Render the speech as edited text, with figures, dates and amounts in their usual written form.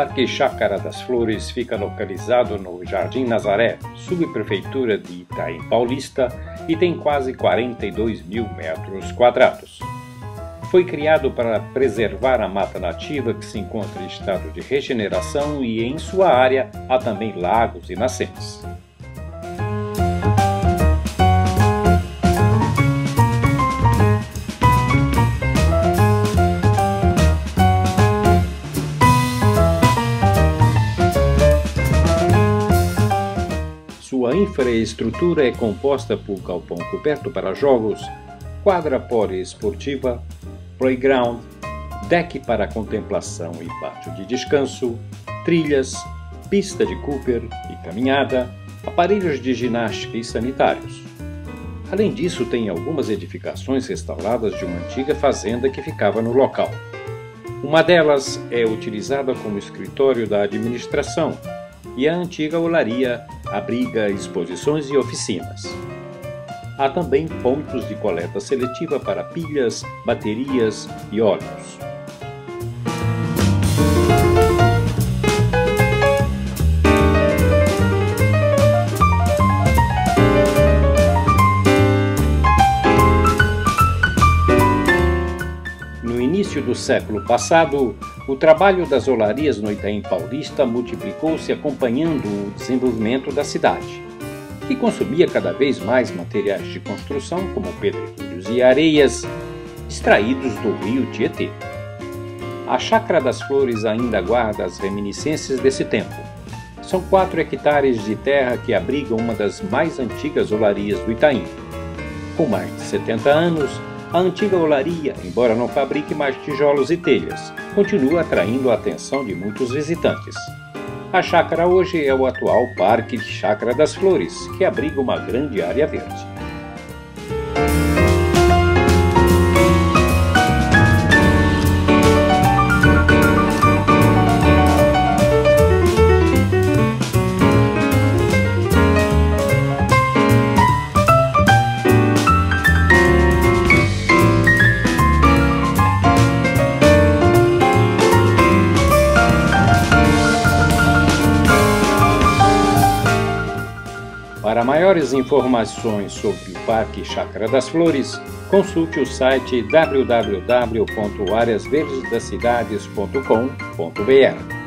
Parque Chácara das Flores fica localizado no Jardim Nazaré, subprefeitura de Itaim Paulista, e tem quase 42 mil metros quadrados. Foi criado para preservar a mata nativa que se encontra em estado de regeneração e em sua área há também lagos e nascentes. Sua infraestrutura é composta por galpão coberto para jogos, quadra poliesportiva, playground, deck para contemplação e pátio de descanso, trilhas, pista de Cooper e caminhada, aparelhos de ginástica e sanitários. Além disso, tem algumas edificações restauradas de uma antiga fazenda que ficava no local. Uma delas é utilizada como escritório da administração, e a antiga olaria abriga exposições e oficinas. Há também pontos de coleta seletiva para pilhas, baterias e óleos. No início do século passado, o trabalho das olarias no Itaim Paulista multiplicou-se acompanhando o desenvolvimento da cidade, que consumia cada vez mais materiais de construção como pedregulhos e areias, extraídos do rio Tietê. A Chácara das Flores ainda guarda as reminiscências desse tempo. São 4 hectares de terra que abrigam uma das mais antigas olarias do Itaim. Com mais de 70 anos, a antiga olaria, embora não fabrique mais tijolos e telhas, continua atraindo a atenção de muitos visitantes. A chácara hoje é o atual Parque Chácara das Flores, que abriga uma grande área verde. Para maiores informações sobre o Parque Chácara das Flores, consulte o site www.areasverdesdacidades.com.br.